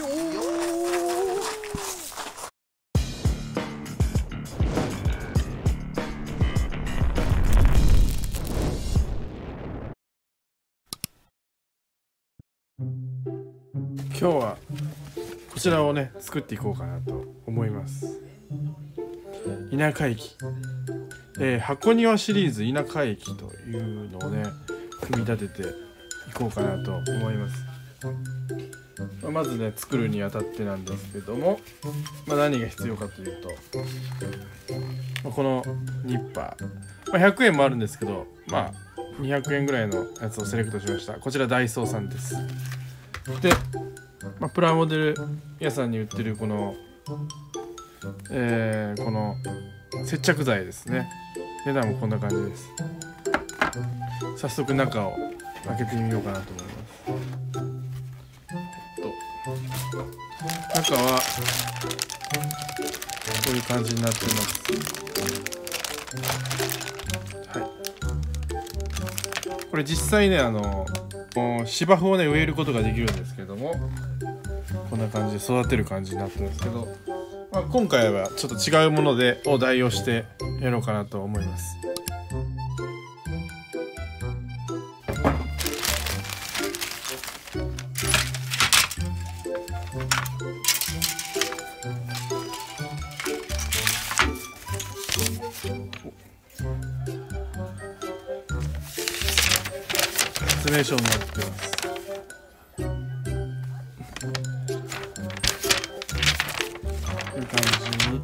今日はこちらをね作っていこうかなと思います。田舎駅、箱庭シリーズ田舎駅というのをね組み立てていこうかなと思います。まずね作るにあたってなんですけども、何が必要かというと、このニッパー、100円もあるんですけど、200円ぐらいのやつをセレクトしました。こちらダイソーさんです。で、プラモデル屋さんに売ってるこの、この接着剤ですね。値段もこんな感じです。早速中を開けてみようかなと思います。中はこういう感じになっています。これ実際ね芝生をね植えることができるんですけども、こんな感じで育てる感じになってるんですけど、今回はちょっと違うものでを代用してやろうかなと思います。説明書になってます。こういう感じに。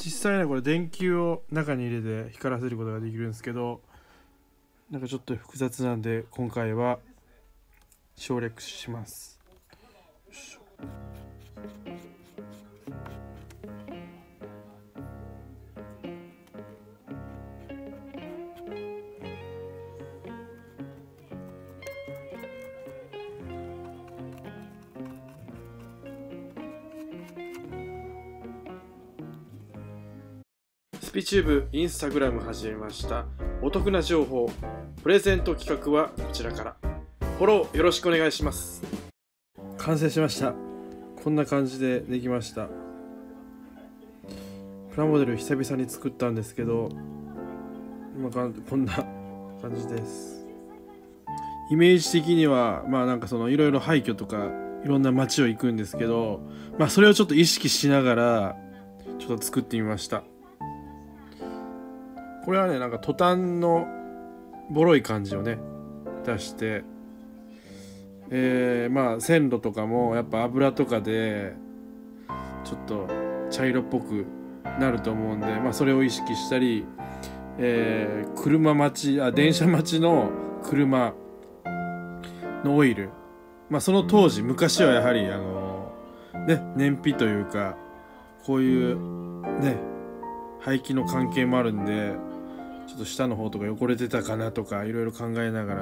実際ねこれ電球を中に入れて光らせることができるんですけど、ちょっと複雑なんで今回は省略します。スピチューブ、Instagram 始めました。お得な情報、プレゼント企画はこちらから。フォローよろしくお願いします。完成しました。こんな感じでできました。プラモデル久々に作ったんですけど、今こんな感じです。イメージ的には、まあなんかそのいろいろ廃墟とかいろんな街を行くんですけど、まあそれをちょっと意識しながらちょっと作ってみました。これはね、なんかトタンのボロい感じをね出して、まあ線路とかもやっぱ油とかでちょっと茶色っぽくなると思うんで、まあ、それを意識したり、電車待ちの車のオイル、まあ、その当時昔はやはり燃費というかこういうね排気の関係もあるんでちょっと下の方とか汚れてたかなとかいろいろ考えなが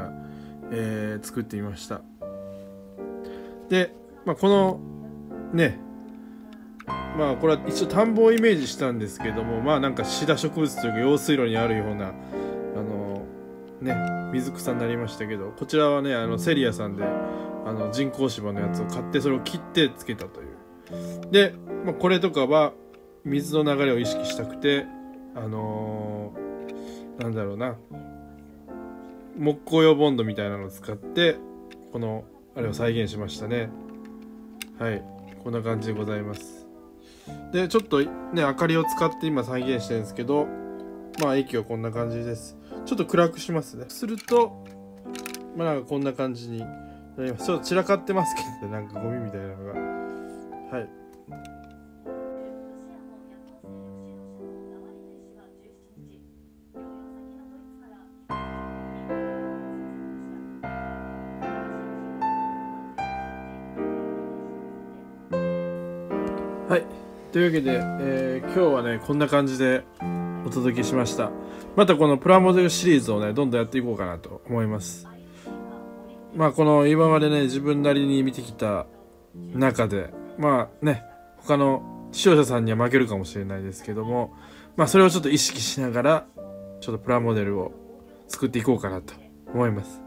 ら、作ってみました。で、まあ、このねまあこれは一応田んぼをイメージしたんですけどもまあなんかシダ植物というか用水路にあるような水草になりましたけどこちらはねセリアさんで人工芝のやつを買ってそれを切ってつけたという。で、まあ、これとかは水の流れを意識したくてなんだろうな木工用ボンドみたいなのを使ってこのあれを再現しましたね。はいこんな感じでございます。でちょっとね明かりを使って今再現してるんですけどまあ駅はこんな感じです。ちょっと暗くしますね。するとまあなんかこんな感じになります。ちょっと散らかってますけどなんかゴミみたいなのがはいはい、というわけで、今日はねこんな感じでお届けしました。またこのプラモデルシリーズをねどんどんやっていこうかなと思います。まあこの今までね自分なりに見てきた中でまあね他の視聴者さんには負けるかもしれないですけどもまあそれをちょっと意識しながらちょっとプラモデルを作っていこうかなと思います。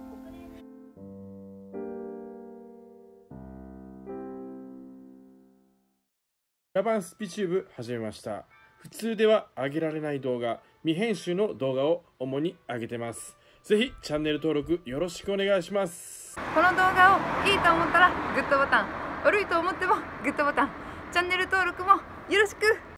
プラ版スピチューブ始めました。普通では上げられない動画、未編集の動画を主に上げてます。ぜひチャンネル登録よろしくお願いします。この動画をいいと思ったらグッドボタン、悪いと思ってもグッドボタン、チャンネル登録もよろしく。